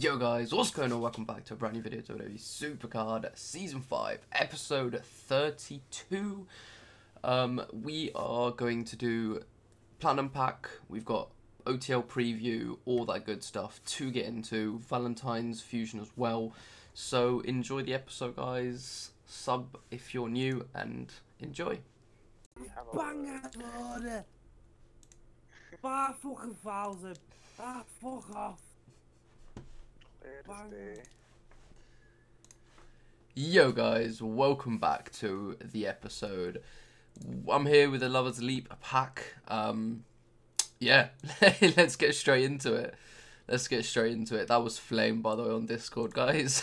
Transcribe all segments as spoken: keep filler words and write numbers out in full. Yo guys, what's going on? Welcome back to a brand new video to W W E Supercard Season five, Episode thirty-two. Um, we are going to do Platinum Pack, we've got O T L Preview, all that good stuff to get into, Valentine's Fusion as well. So enjoy the episode guys, sub if you're new and enjoy. Bang order! Five fucking thousand! Ah, fuck off! Yo guys, welcome back to the episode. I'm here with the Lovers Leap pack. Um, yeah, let's get straight into it. Let's get straight into it. That was Flame, by the way, on Discord, guys.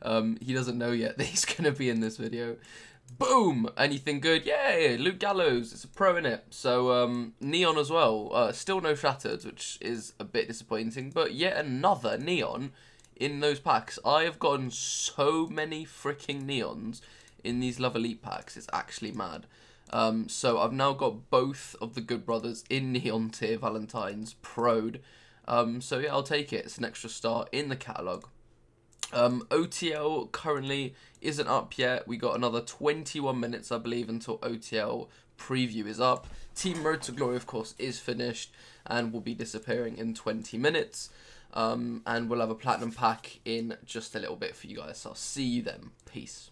um, he doesn't know yet that he's going to be in this video. Boom! Anything good? Yay! Luke Gallows. It's a pro, innit? So, um, Neon as well. Uh, still no Shattered, which is a bit disappointing, but yet another Neon in those packs. I have gotten so many freaking Neons in these Love Elite packs. It's actually mad. Um, so I've now got both of the Good Brothers in Neon tier Valentine's pro'd. Um, so yeah, I'll take it. It's an extra star in the catalogue. Um, O T L currently isn't up yet. We got another twenty-one minutes, I believe, until O T L preview is up. Team Road to Glory, of course, is finished and will be disappearing in twenty minutes. Um, and we'll have a platinum pack in just a little bit for you guys. So I'll see you then. Peace.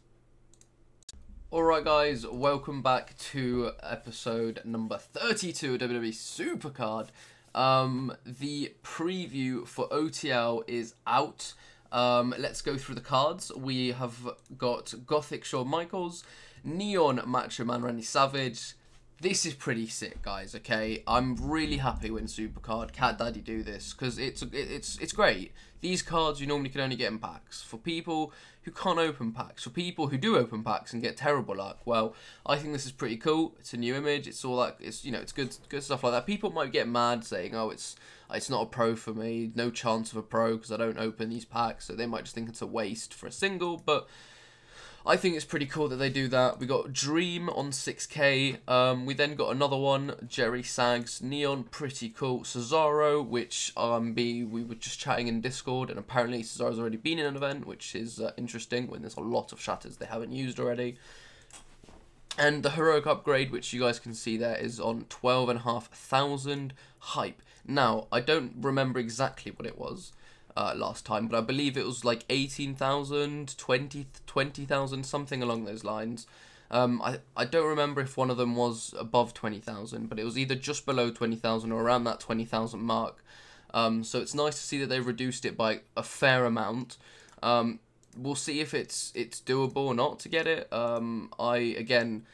Alright guys, welcome back to episode number thirty-two of W W E Supercard. Um, the preview for O T L is out. Um, let's go through the cards. We have got Gothic Shawn Michaels, Neon Macho Man Randy Savage. This is pretty sick, guys. Okay, I'm really happy when Supercard Cat Daddy do this because it's it's it's great. These cards you normally can only get in packs. For people who can't open packs, for people who do open packs and get terrible luck, well, I think this is pretty cool. It's a new image. It's all like it's you know it's good good stuff like that. People might get mad saying, oh, it's it's not a pro for me. No chance of a pro because I don't open these packs. So they might just think it's a waste for a single, but I think it's pretty cool that they do that. We got Dream on six K. Um, we then got another one, Jerry Sags, Neon, pretty cool. Cesaro, which um, be, we were just chatting in Discord, and apparently Cesaro's already been in an event, which is uh, interesting when there's a lot of shatters they haven't used already. And the Heroic Upgrade, which you guys can see there, is on twelve thousand five hundred hype. Now, I don't remember exactly what it was. Uh, last time, but I believe it was like eighteen thousand, twenty thousand, something along those lines. Um, I, I don't remember if one of them was above twenty thousand, but it was either just below twenty thousand or around that twenty thousand mark. Um, so it's nice to see that they've reduced it by a fair amount. Um, we'll see if it's it's doable or not to get it. Um, I, again,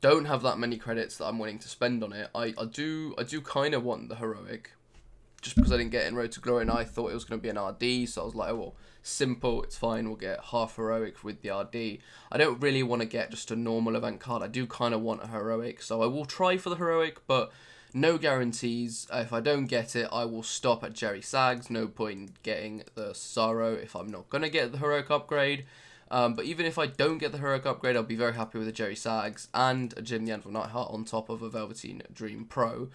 don't have that many credits that I'm willing to spend on it. I, I do, I do kind of want the Heroic, just because I didn't get in Road to Glory and I thought it was going to be an R D, so I was like, oh, well, simple, it's fine, we'll get half Heroic with the R D. I don't really want to get just a normal event card. I do kind of want a Heroic, so I will try for the Heroic, but no guarantees. If I don't get it, I will stop at Jerry Sags. No point in getting the Cesaro if I'm not going to get the Heroic Upgrade. Um, but even if I don't get the Heroic Upgrade, I'll be very happy with a Jerry Sags and a Jim the Anvil Nightheart on top of a Velveteen Dream Pro.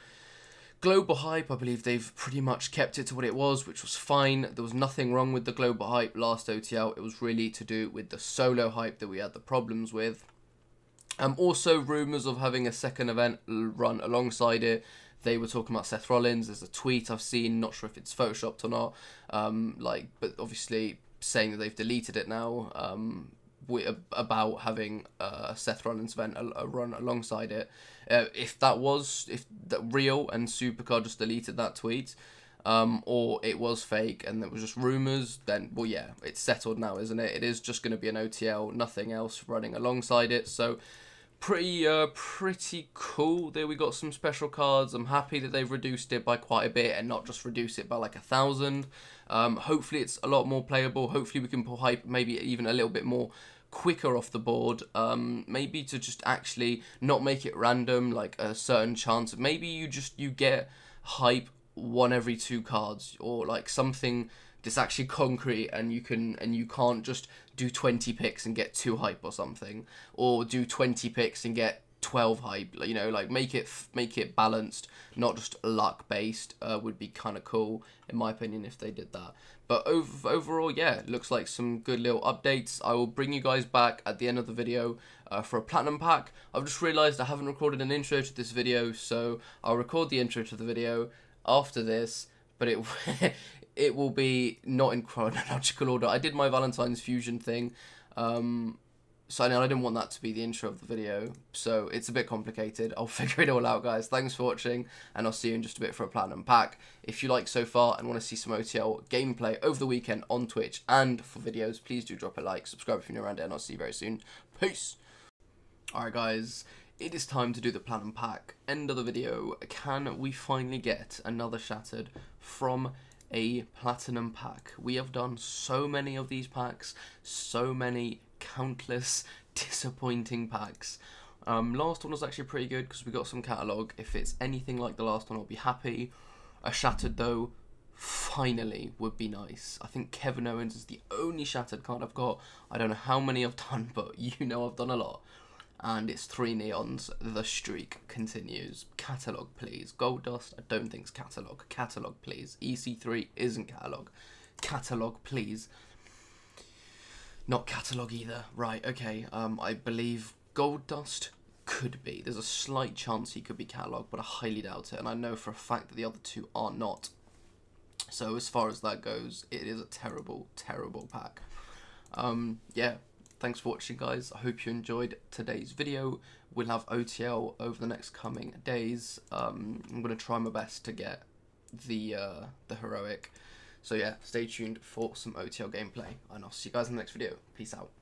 Global hype, I believe they've pretty much kept it to what it was, which was fine. There was nothing wrong with the global hype last O T L. It was really to do with the solo hype that we had the problems with. Um, also, rumours of having a second event run alongside it. They were talking about Seth Rollins. There's a tweet I've seen, not sure if it's photoshopped or not. Um, like, but obviously saying that they've deleted it now. Um, about having a Seth Rollins event a, a run alongside it. Uh, if that was if that real and Supercard just deleted that tweet, um, or it was fake and there was just rumours, then, well, yeah, it's settled now, isn't it? It is just going to be an O T L, nothing else running alongside it. So pretty uh, pretty cool there. We got some special cards. I'm happy that they've reduced it by quite a bit and not just reduce it by like a thousand. Um, hopefully it's a lot more playable. Hopefully we can pull hype maybe even a little bit more quicker off the board, um, maybe to just actually not make it random, like a certain chance. Maybe you just, you get hype one every two cards or like something that's actually concrete and you can, and you can't just do twenty picks and get two hype or something, or do twenty picks and get twelve hype, you know, like make it make it balanced, not just luck based. Uh, would be kind of cool in my opinion if they did that. But over, overall, yeah, looks like some good little updates. I will bring you guys back at the end of the video uh, for a platinum pack. I've just realized I haven't recorded an intro to this video, so I'll record the intro to the video after this, but it it will be not in chronological order. I did my Valentine's Fusion thing, um so I know I didn't want that to be the intro of the video, so it's a bit complicated. I'll figure it all out, guys. Thanks for watching, and I'll see you in just a bit for a platinum pack. If you like so far and want to see some O T L gameplay over the weekend on Twitch and for videos, please do drop a like, subscribe if you're new around it, and I'll see you very soon. Peace. Alright guys, it is time to do the platinum pack. End of the video. Can we finally get another Shattered from a platinum pack? We have done so many of these packs, so many countless disappointing packs. Um, last one was actually pretty good because we got some catalogue. If it's anything like the last one, I'll be happy. A Shattered though, finally, would be nice. I think Kevin Owens is the only Shattered card I've got. I don't know how many I've done, but you know I've done a lot. And it's three neons. The streak continues. Catalogue, please. Goldust, I don't think's catalogue. Catalogue, please. E C three isn't catalogue. Catalogue, please. Not catalogue either. Right, okay. Um, I believe Goldust could be. There's a slight chance he could be catalogue, but I highly doubt it. And I know for a fact that the other two are not. So as far as that goes, it is a terrible, terrible pack. Um, yeah. Thanks for watching, guys. I hope you enjoyed today's video. We'll have O T L over the next coming days. Um, I'm going to try my best to get the uh, the heroic. So yeah, stay tuned for some O T L gameplay, and I'll see you guys in the next video. Peace out.